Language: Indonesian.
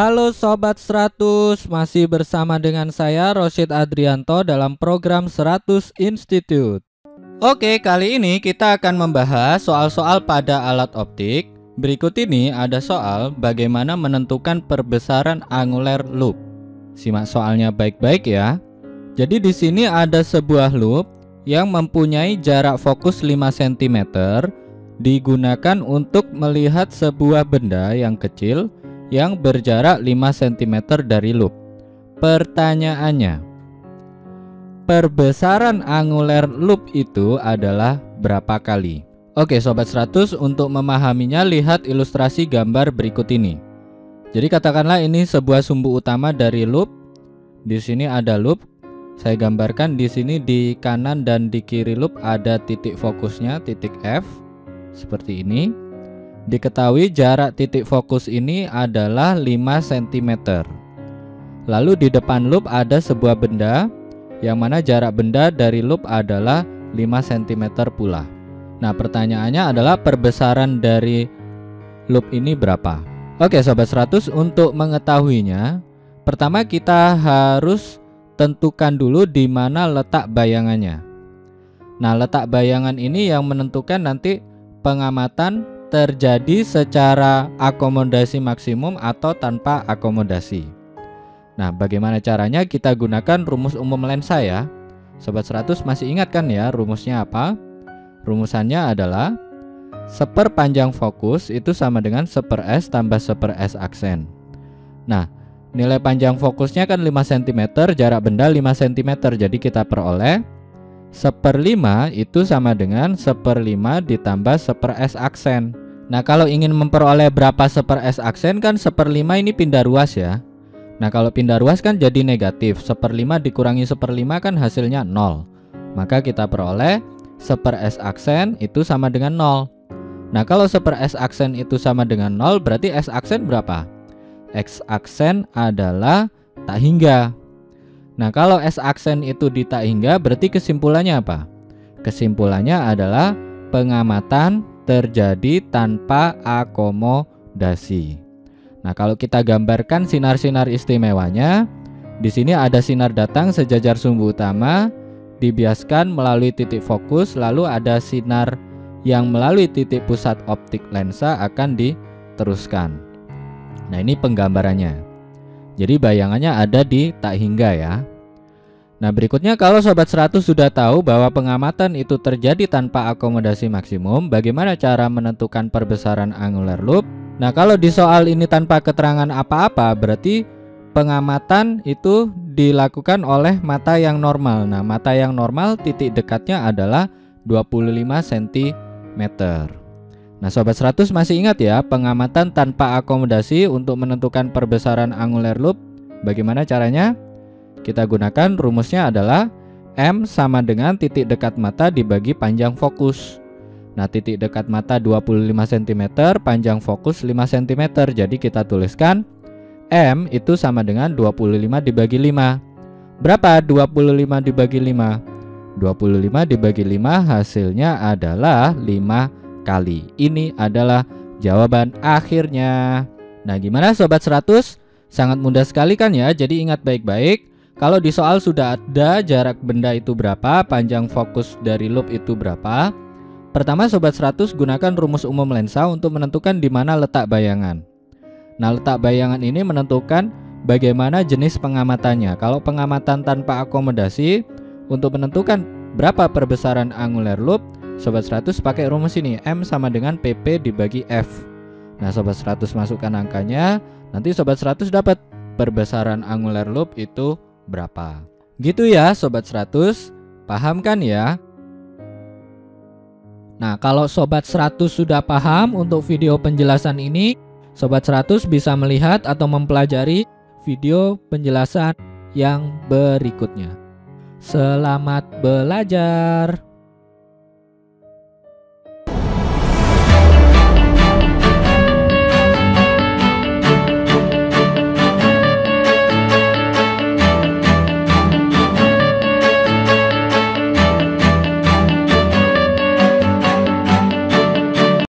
Halo Sobat 100, masih bersama dengan saya Rosid Adrianto dalam program 100 Institute. Oke, kali ini kita akan membahas soal-soal pada alat optik. Berikut ini ada soal bagaimana menentukan perbesaran angular loop. Simak soalnya baik-baik ya. Jadi di sini ada sebuah loop yang mempunyai jarak fokus 5 cm digunakan untuk melihat sebuah benda yang kecil yang berjarak 5 cm dari loop. Pertanyaannya, perbesaran angular loop itu adalah berapa kali? Oke Sobat 100, untuk memahaminya lihat ilustrasi gambar berikut ini. Jadi katakanlah ini sebuah sumbu utama dari loop. Di sini ada loop. Saya gambarkan di sini di kanan dan di kiri loop ada titik fokusnya, titik F seperti ini. Diketahui jarak titik fokus ini adalah 5 cm. Lalu di depan loop ada sebuah benda yang mana jarak benda dari loop adalah 5 cm pula. Nah, pertanyaannya adalah perbesaran dari loop ini berapa? Oke Sobat 100, untuk mengetahuinya pertama kita harus tentukan dulu di mana letak bayangannya. Nah, letak bayangan ini yang menentukan nanti pengamatan terjadi secara akomodasi maksimum atau tanpa akomodasi. Nah, bagaimana caranya? Kita gunakan rumus umum lensa ya. Sobat 100 masih ingat kan ya rumusnya apa? Rumusannya adalah seper panjang fokus itu sama dengan seper S tambah seper S aksen. Nah, nilai panjang fokusnya kan 5 cm, jarak benda 5 cm. Jadi kita peroleh 1/5 itu sama dengan 1/5 ditambah 1 S aksen. Nah, kalau ingin memperoleh berapa 1 S aksen kan 1/5 ini pindah ruas ya. Nah, kalau pindah ruas kan jadi negatif. 1/5 dikurangi 1/5 kan hasilnya 0. Maka kita peroleh 1 S aksen itu sama dengan 0. Nah, kalau 1 S aksen itu sama dengan 0 berarti S aksen berapa? X aksen adalah tak hingga. Nah, kalau S aksen itu di tak hingga berarti kesimpulannya apa? Kesimpulannya adalah pengamatan terjadi tanpa akomodasi. Nah, kalau kita gambarkan sinar-sinar istimewanya, di sini ada sinar datang sejajar sumbu utama, dibiaskan melalui titik fokus, lalu ada sinar yang melalui titik pusat optik lensa akan diteruskan. Nah, ini penggambarannya. Jadi bayangannya ada di tak hingga ya. Nah, berikutnya kalau Sobat 100 sudah tahu bahwa pengamatan itu terjadi tanpa akomodasi maksimum, bagaimana cara menentukan perbesaran angular loop? Nah, kalau di soal ini tanpa keterangan apa-apa, berarti pengamatan itu dilakukan oleh mata yang normal. Nah, mata yang normal titik dekatnya adalah 25 cm. Nah, Sobat 100 masih ingat ya, pengamatan tanpa akomodasi untuk menentukan perbesaran angular loop. Bagaimana caranya? Kita gunakan rumusnya adalah M sama dengan titik dekat mata dibagi panjang fokus. Nah, titik dekat mata 25 cm, panjang fokus 5 cm. Jadi kita tuliskan M itu sama dengan 25 dibagi 5. Berapa 25 dibagi 5? 25 dibagi 5 hasilnya adalah 5 kali. Ini adalah jawaban akhirnya. Nah, gimana Sobat 100? Sangat mudah sekali kan ya. Jadi ingat baik-baik, kalau di soal sudah ada jarak benda itu berapa, panjang fokus dari loop itu berapa. Pertama Sobat 100 gunakan rumus umum lensa untuk menentukan di mana letak bayangan. Nah, letak bayangan ini menentukan bagaimana jenis pengamatannya. Kalau pengamatan tanpa akomodasi, untuk menentukan berapa perbesaran angular loop, Sobat 100 pakai rumus ini, M sama dengan PP dibagi F. Nah, Sobat 100 masukkan angkanya, nanti Sobat 100 dapat perbesaran angular loop itu berapa. Gitu ya Sobat 100, paham kan ya? Nah, kalau Sobat 100 sudah paham untuk video penjelasan ini, Sobat 100 bisa melihat atau mempelajari video penjelasan yang berikutnya. Selamat belajar!